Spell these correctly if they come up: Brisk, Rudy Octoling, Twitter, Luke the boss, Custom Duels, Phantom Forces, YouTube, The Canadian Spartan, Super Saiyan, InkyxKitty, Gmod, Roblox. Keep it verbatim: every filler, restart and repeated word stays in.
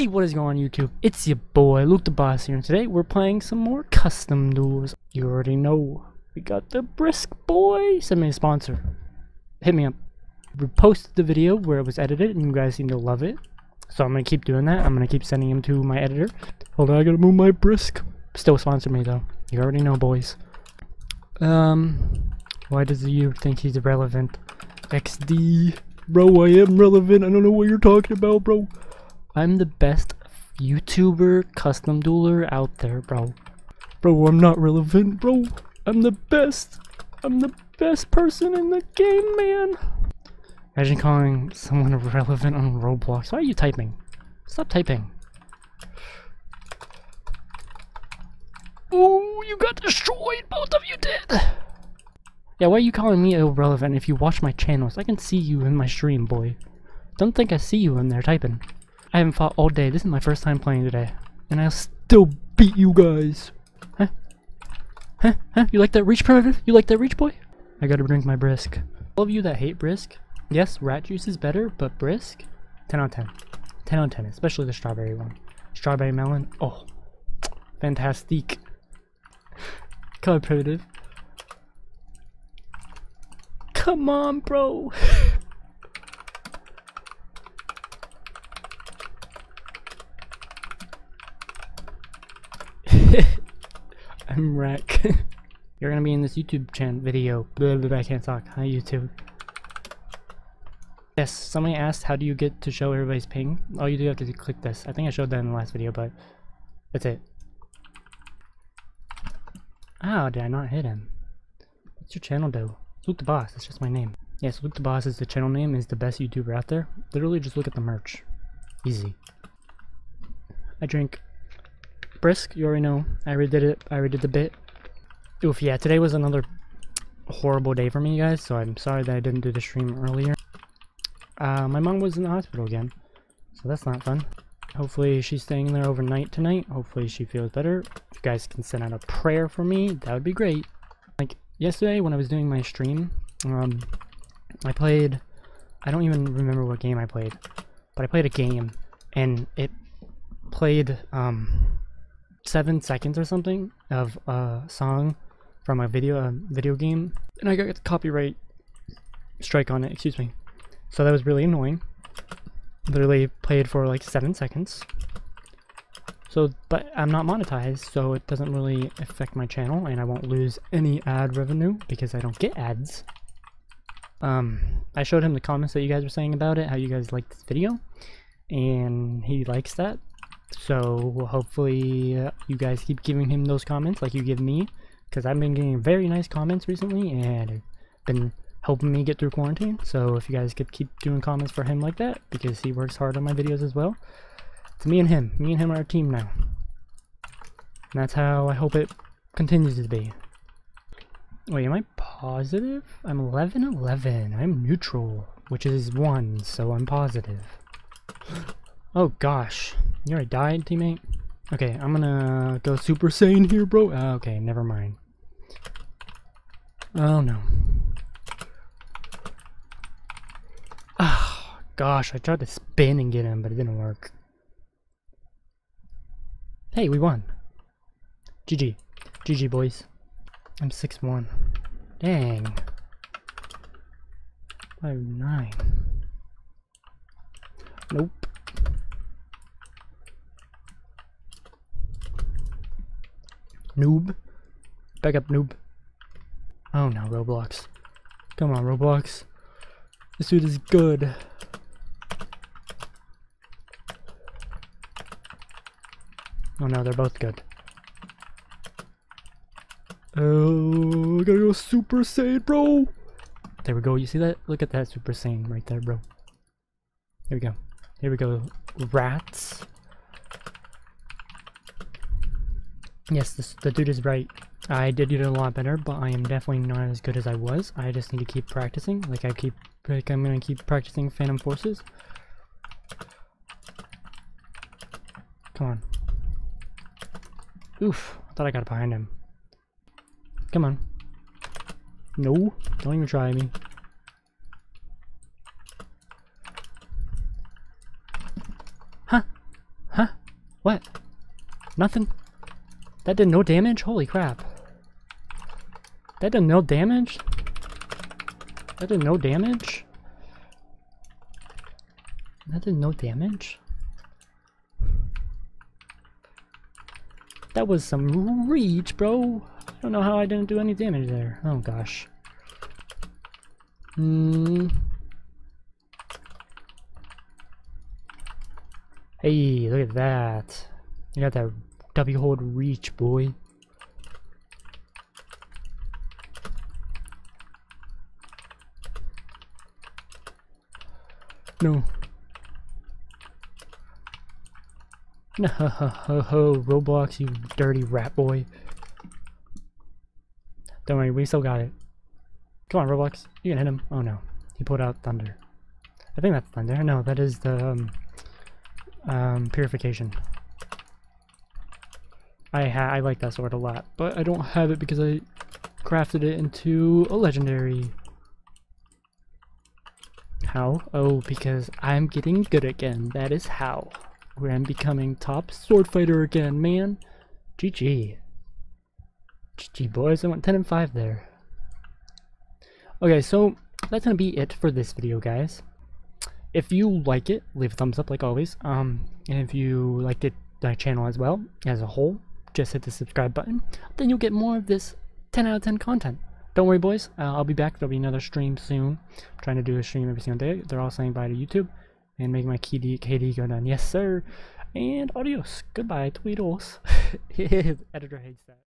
Hey, what is going on YouTube? It's your boy Luke the Boss here, and today we're playing some more custom duels. You already know we got the Brisk boy. Send me a sponsor. Hit me up. We posted the video where it was edited and you guys seem to love it. So I'm gonna keep doing that. I'm gonna keep sending him to my editor. Hold on, I gotta move my Brisk. Still sponsor me though. You already know, boys. Um why does you think he's irrelevant? X D. Bro, I am relevant. I don't know what you're talking about, bro. I'm the best YouTuber custom dueler out there, bro. Bro, I'm not relevant, bro. I'm the best. I'm the best person in the game, man. Imagine calling someone irrelevant on Roblox. Why are you typing? Stop typing. Oh, you got destroyed. Both of you did. Yeah, why are you calling me irrelevant if you watch my channels? I can see you in my stream, boy. Don't think I see you in there typing. I haven't fought all day. This is my first time playing today. And I'll still beat you guys. Huh? Huh? Huh? You like that reach, primitive? You like that reach, boy? I gotta drink my Brisk. All of you that hate Brisk, yes, rat juice is better, but Brisk, ten out of ten. ten out of ten, especially the strawberry one. Strawberry melon, oh, fantastic. Come on, primitive. Come on, bro. I'm wreck. You're gonna be in this YouTube channel video. Blah, blah, blah, I can't talk. Hi, YouTube. Yes, somebody asked how do you get to show everybody's ping? All you do have to click this. I think I showed that in the last video, but that's it. Ow, did I not hit him? What's your channel do? Luke the Boss. That's just my name. Yes, Luke the Boss is the channel name. Is the best YouTuber out there. Literally, just look at the merch. Easy. I drink Brisk. You already know. I redid it. I redid the bit. Oof. Yeah. Today was another horrible day for me, you guys. So I'm sorry that I didn't do the stream earlier. Uh, my mom was in the hospital again, so that's not fun. Hopefully, she's staying there overnight tonight. Hopefully, she feels better. If you guys can send out a prayer for me, that would be great. Like. Yesterday when I was doing my stream, um, I played, I don't even remember what game I played, but I played a game and it played um, seven seconds or something of a song from a video a video game, and I got a copyright strike on it, excuse me. So that was really annoying. Literally played for like seven seconds. So, but I'm not monetized, so it doesn't really affect my channel, and I won't lose any ad revenue because I don't get ads. Um, I showed him the comments that you guys were saying about it, how you guys liked this video, and he likes that. So hopefully uh, you guys keep giving him those comments like you give me, because I've been getting very nice comments recently, and it's been helping me get through quarantine. So if you guys could keep doing comments for him like that, because he works hard on my videos as well. It's me and him. Me and him are a team now. And that's how I hope it continues to be. Wait, am I positive? I'm eleven eleven. I'm neutral, which is one, so I'm positive. Oh gosh. You already died, teammate? Okay, I'm gonna go Super Saiyan here, bro. Uh, okay, never mind. Oh no. Oh gosh, I tried to spin and get him, but it didn't work. Hey, we won. G G. G G, boys. I'm six one. Dang. five nine. Nope. Noob. Back up, noob. Oh no, Roblox. Come on, Roblox. This dude is good. Oh no, they're both good. Oh, I gotta go Super Saiyan, bro! There we go, you see that? Look at that Super Saiyan right there, bro. Here we go. Here we go, rats. Yes, this, the dude is right. I did it a lot better, but I am definitely not as good as I was. I just need to keep practicing, like I keep, like I'm gonna keep practicing Phantom Forces. Come on. Oof, I thought I got it behind him. Come on. No, don't even try me. Huh? What? Nothing? That did no damage? Holy crap. That did no damage? That did no damage? That did no damage? That was some reach, bro. I don't know how I didn't do any damage there. Oh gosh. Hmm. Hey, look at that. You got that W hold reach, boy. No. No, ho, ho, ho, Roblox, you dirty rat boy. Don't worry, we still got it. Come on, Roblox, you can hit him. Oh no, he pulled out thunder. I think that's thunder. No, that is the um, um, purification. I ha I like that sword a lot, but I don't have it because I crafted it into a legendary. How? Oh, because I'm getting good again. That is how. Where I'm becoming top sword fighter again, man. G G. G G, boys. I went ten and five there. Okay, so that's gonna be it for this video, guys. If you like it, leave a thumbs up like always. Um, and if you liked it, my channel as well as a whole, just hit the subscribe button. Then you'll get more of this ten out of ten content. Don't worry, boys. Uh, I'll be back. There'll be another stream soon. I'm trying to do a stream every single day. They're all saying bye to YouTube and make my K D, K D go down. Yes, sir. And adios. Goodbye, Tweedles. Editor hates that.